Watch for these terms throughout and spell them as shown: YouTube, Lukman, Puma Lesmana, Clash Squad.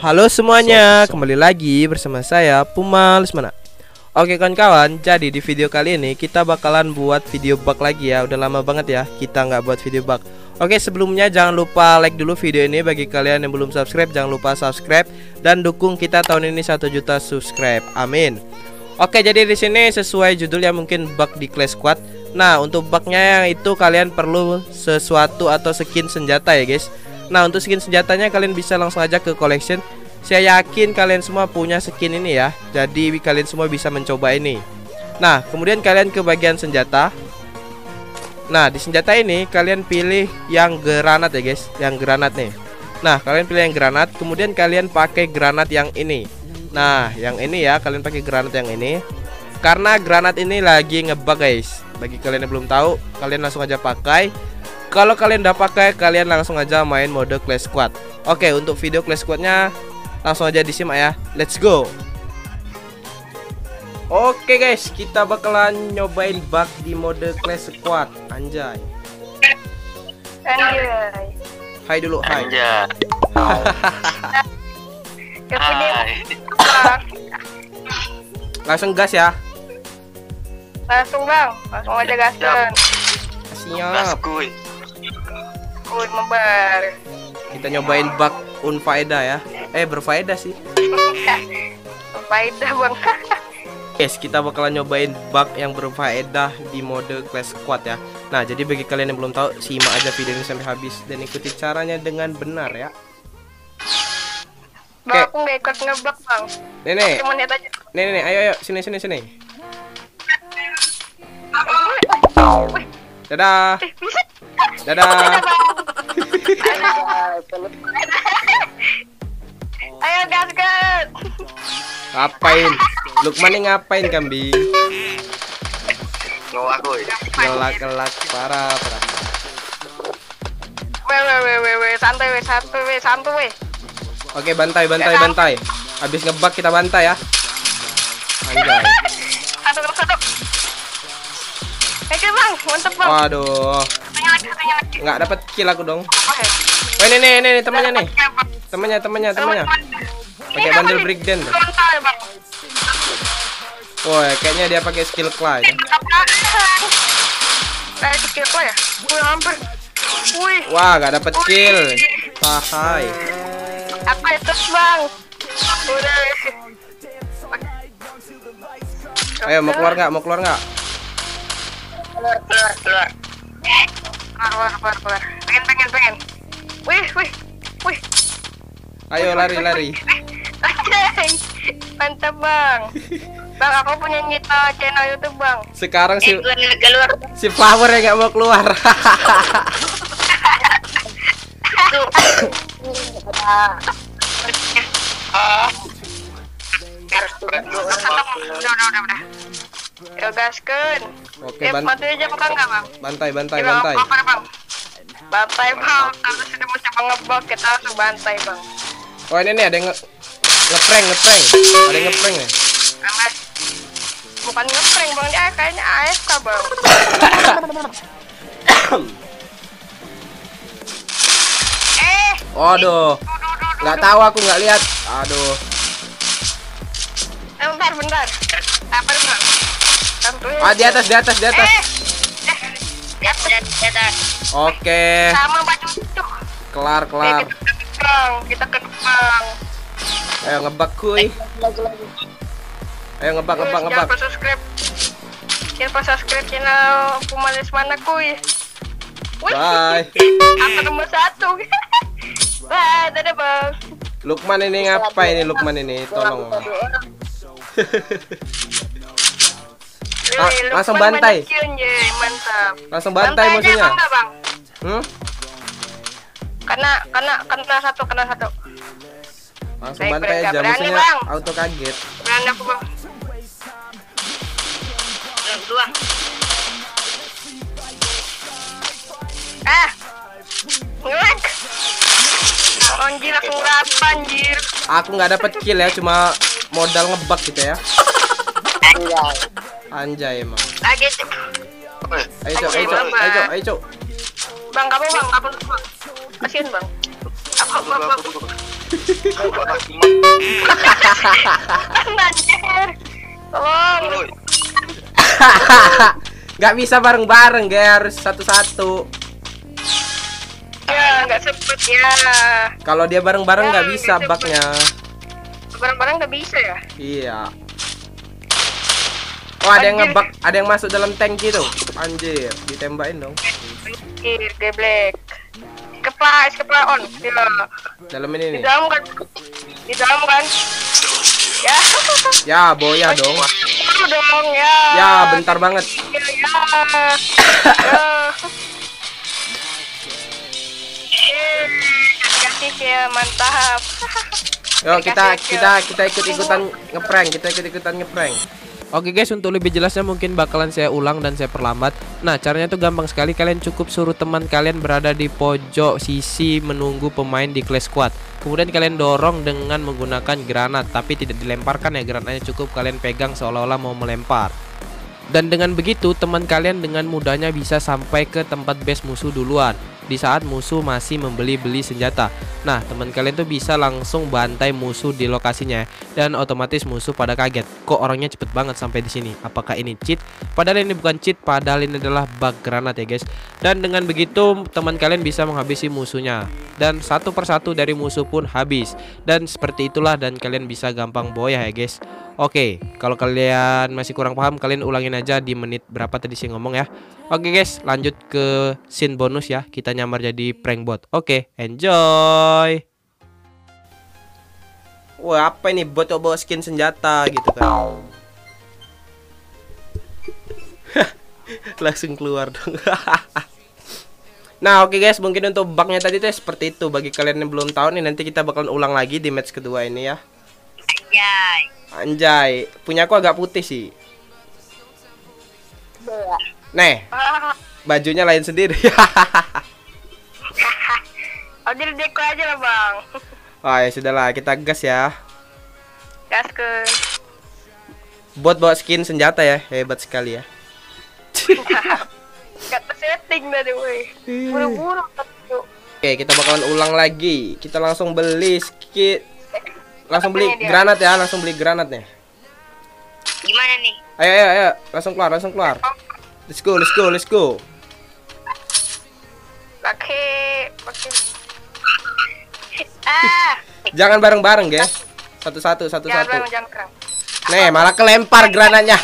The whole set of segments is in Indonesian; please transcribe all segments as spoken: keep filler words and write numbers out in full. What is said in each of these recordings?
Halo semuanya, kembali lagi bersama saya Puma Lesmana. Oke kawan-kawan, jadi di video kali ini kita bakalan buat video bug lagi ya. Udah lama banget ya kita nggak buat video bug. Oke sebelumnya jangan lupa like dulu video ini. Bagi kalian yang belum subscribe jangan lupa subscribe dan dukung kita tahun ini satu juta subscribe. Amin. Oke jadi di sini sesuai judulnya mungkin bug di Clash Squad. Nah untuk bugnya yang itu kalian perlu sesuatu atau skin senjata ya guys. Nah untuk skin senjatanya kalian bisa langsung aja ke collection. Saya yakin kalian semua punya skin ini ya. Jadi kalian semua bisa mencoba ini. Nah kemudian kalian ke bagian senjata. Nah di senjata ini kalian pilih yang granat ya guys. Yang granat nih. Nah kalian pilih yang granat. Kemudian kalian pakai granat yang ini. Nah yang ini ya, kalian pakai granat yang ini. Karena granat ini lagi ngebug guys. Bagi kalian yang belum tahu, kalian langsung aja pakai. Kalau kalian udah pakai, kalian langsung aja main mode Clash Squad. Oke, untuk video Clash Squad-nya langsung aja disimak ya. Let's go. Oke guys, kita bakalan nyobain bug di mode Clash Squad. Anjay. Anjay. Hai dulu, hai. Anjay. Hai. Langsung gas ya. Langsung bang, langsung aja gas dan. Siap. Kuy. Kuy membar. Kita nyobain bug unfaedah ya. Eh berfaedah sih. Berfaedah bang. Yes, kita bakalan nyobain bug yang berfaedah di mode Clash Squad ya. Nah jadi bagi kalian yang belum tahu, simak aja video ini sampai habis dan ikuti caranya dengan benar ya. Bang, aku nggak ikut ngebug bang. Nenek. Nenek, ayo ayo sini sini sini. Dadah. Dadah. Ayo gas gas. Ngapain? Lukman nih ngapain kambing? Nolak gue. Nolak nolak parah parah. Weh weh weh weh santai weh santai weh santai weh. Oke bantai bantai bantai. Habis ngebug kita bantai ya. Anjay. Satu satu. Oke bang, mantap bang. Waduh. Enggak dapat kill aku dong. Oh ini nih nih temannya nih. Temannya temannya temannya. Pakai bandel breakdance. Woi, kayaknya dia pakai skill clash. Pakai skill clash ya? Wih, hampir. Wih. Wah, enggak dapat kill. Pahai. Apa itu, Bang? Udah. Ayo mau keluar enggak? Mau keluar enggak? Keluar, keluar, keluar. Keluar, keluar, keluar. Pengen, pengen, pengen. Wih, wih, wih. Ayo lari, lari. Mantap bang. Bang, aku punya nyita channel YouTube bang. Sekarang si si Flower ya nggak mau keluar. Yo gaskeun. Oke, bantai aja bukan enggak, Bang? Bantai, bantai, bantai. Bantai, Bang. Kalau sudah mau coba ngebug, kita langsung bantai, Bang. Oh, ini nih ada yang ngeprank, ngeprank. Ada yang ngeprank nih. Amat. Bukan ngeprank, Bang. Dia kayaknya A F K, Bang. Eh. Waduh. Enggak tahu aku enggak lihat. Aduh. Bentar, bentar. Apa, Bang? Ah di atas di atas di atas. Di atas di atas. Oke. Sama baju itu. Kelar kelar. Kita ke depan. Ayo ngebug kuy. Ayo ngebug ngebug ngebug. Jangan subscribe. Jangan subscribe channel Puma Lesmana kuy. Bye. Apa nomor satu? Bye dadah bang. Lukman ini ngapain ini Lukman ini? Tolong. Nah, langsung bantai. Mantap. Langsung bantai musuhnya. Hmm? Karena karena kena satu kena satu. Langsung baik, bantai aja musuhnya. Bang. Auto kaget. Berani aku, Bang. Dua. Ah. Ngelek. Anjir aku berapa anjir. Aku nggak dapat kill ya, cuma modal ngebug gitu ya. Anjay emang. Lagi. Ayo cok, ayo cok, ayo cok, ayo cok. Bang kamu bang, kamu bang. Kasihan bang. Aku, aku, aku. Gak bisa bareng-bareng, guys, harus satu-satu. Ya, nggak sempet ya. Kalau dia bareng-bareng nggak bisa baknya. Bareng-bareng nggak bisa ya? Iya. Oh, ada yang ngebak, ada yang masuk dalam tank gitu. Anjir, ditembakin dong. Anjir, geblek. Kepala, kepala on. Dalam ini nih. Di dalam kan. Di dalam kan. Ya. Ya, boya dong. Dong ya. Ya, bentar banget. Ya, mantap. Yo, kita kita kita ikut-ikutan ngeprank, kita ikut-ikutan ngeprank. Oke guys, untuk lebih jelasnya mungkin bakalan saya ulang dan saya perlambat. Nah, caranya tuh gampang sekali. Kalian cukup suruh teman kalian berada di pojok sisi menunggu pemain di Clash Squad. Kemudian kalian dorong dengan menggunakan granat, tapi tidak dilemparkan ya granatnya, cukup kalian pegang seolah-olah mau melempar. Dan dengan begitu teman kalian dengan mudahnya bisa sampai ke tempat base musuh duluan di saat musuh masih membeli-beli senjata. Nah, teman kalian tuh bisa langsung bantai musuh di lokasinya dan otomatis musuh pada kaget. Kok orangnya cepet banget sampai di sini? Apakah ini cheat? Padahal ini bukan cheat, padahal ini adalah bug granat ya, guys. Dan dengan begitu teman kalian bisa menghabisi musuhnya dan satu persatu dari musuh pun habis. Dan seperti itulah, dan kalian bisa gampang boyah ya, guys. Oke, kalau kalian masih kurang paham, kalian ulangin aja di menit berapa tadi sih ngomong ya. Oke guys, lanjut ke scene bonus ya. Kita nyamar jadi prank bot. Oke, enjoy. Wah, apa ini bot bawa skin senjata gitu kan. Langsung keluar dong. Nah, oke guys, mungkin untuk bugnya tadi tuh seperti itu. Bagi kalian yang belum tahu nih, nanti kita bakalan ulang lagi di match kedua ini ya. Yay. Anjay, punya aku agak putih sih. Nih, bajunya lain sendiri. Ambil deko aja lah bang. Oh ya sudahlah, kita gas ya. Gas ke. Buat bawa skin senjata ya, hebat sekali ya. Gak tersetting tadi woi. Buru-buru. Oke, kita bakalan ulang lagi. Kita langsung beli skin. Langsung beli granat ya, langsung beli granat nih. Gimana nih? Ayo, ayo, ayo, langsung keluar, langsung keluar. Let's go, let's go, let's go. Pakai, pakai. Ah. Jangan bareng-bareng, guys. Satu-satu, satu-satu. Nih, malah kelempar granatnya.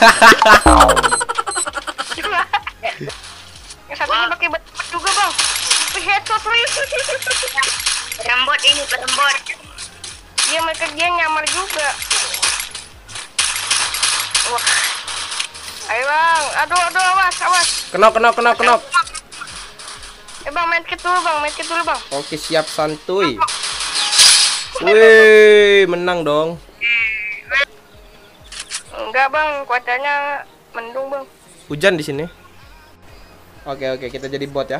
Yang satunya pakai bot juga, bang. Headshot wih. Perembot ini, perembot. Dia mereka dia nyamar juga. Wah. Ayo bang, aduh aduh awas awas. Kenok kenok kenok kenok. Eh bang, main kit dulu bang, main kit dulu bang. Oke siap santuy. Wih menang dong. Enggak bang, cuacanya mendung bang. Hujan di sini. Oke oke kita jadi bot ya.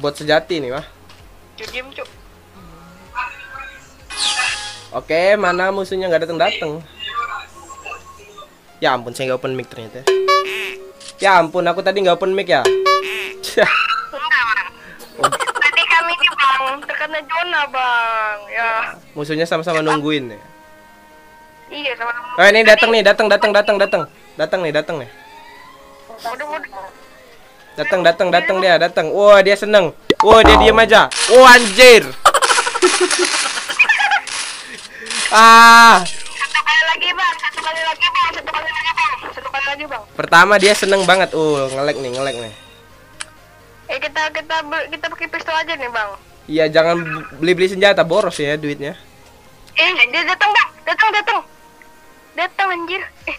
Bot sejati nih mah. Oke, mana musuhnya nggak datang-datang? Ya ampun, saya nggak open mic ternyata. Ya ampun, aku tadi nggak open mic ya. Tadi kami di bang terkena zona bang. Ya. Musuhnya sama-sama nungguin ya. Iya sama-sama. Oh ini datang nih, datang, datang, datang, datang, datang nih, datang nih. Datang, datang, datang dia, datang. Wah, dia seneng. Wah, dia diam aja. Wah, anjir. Ah. Satu kali lagi, Bang. Satu kali lagi, Bang. Satu kali lagi, Bang. Satu kali lagi, Bang. Pertama dia seneng banget. Uh, nge-lag nih, nge-lag nih. Eh, kita kita kita pakai pistol aja nih, Bang. Iya, jangan beli-beli senjata, boros ya duitnya. Eh, dia datang, Bang. Datang, datang. Datang anjir. Eh,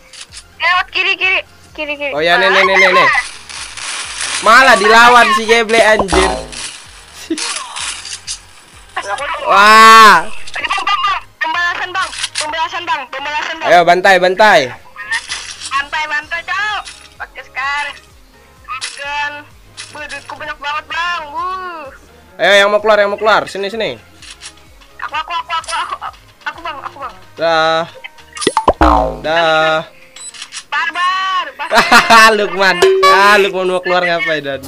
lewat kiri-kiri. Kiri-kiri. Oh ya, nih nih nih nih. Malah dilawan si Geble anjir. Wah. Pembalasan bang, pembalasan bang, pembalasan bang. Ayo bantai, bantai. Bantai, bantai cow. Pakai skar. Shotgun. Wih, duitku banyak banget bang. Wuh. Ayo yang mau keluar, yang mau keluar. Sini, sini. Aku, aku, aku, aku, aku, aku bang, aku bang. Dah. Dah. Barbar. Hahaha, Lukman. Ah, Lukman mau keluar ngapain dan?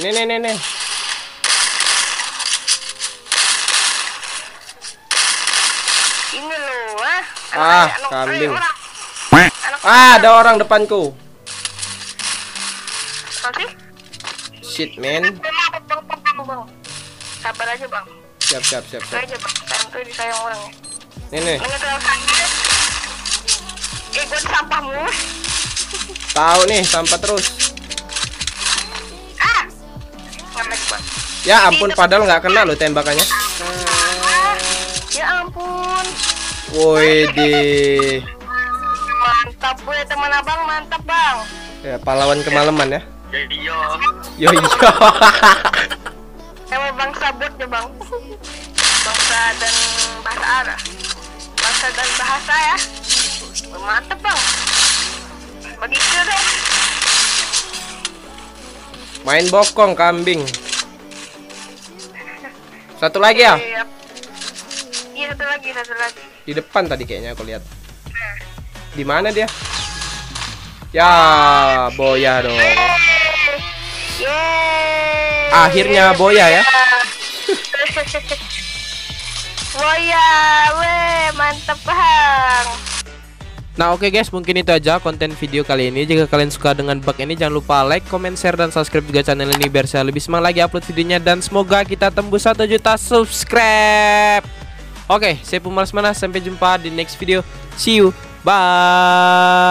Nih nih nih nih. Ini loh, ah. Ah, kambing. Ah, ada orang depanku. Shit, man. Sabar aja, Bang. Siap, siap, siap, siap. Aja, Bang. Tentu disayang orang. Nih nih. Eh, gua sampahmu. Tahu nih, sampah terus. Ya ampun, padahal nggak kena lo tembakannya. Ah, ya ampun. Woi deh. Mantap gue teman abang, mantap bang. Ya pahlawan kemalaman ya. Yo yo. Emang bangsa bot ya bang. Bangsa dan bahasa Arab. Bangsa dan bahasa ya. Mantap bang. Begitu deh. Main bokong kambing. Satu lagi ya? Iya, iya satu lagi, satu lagi. Di depan tadi kayaknya aku lihat. Nah. Di mana dia? Ya, boya dong. Yeay. Akhirnya boya ya. Boya, weh, mantep bang. Nah oke okay guys, mungkin itu aja konten video kali ini. Jika kalian suka dengan bug ini, jangan lupa like, comment, share, dan subscribe juga channel ini biar saya lebih semangat lagi upload videonya. Dan semoga kita tembus satu juta subscribe. Oke, okay, saya Puma Lesmana, sampai jumpa di next video. See you, bye.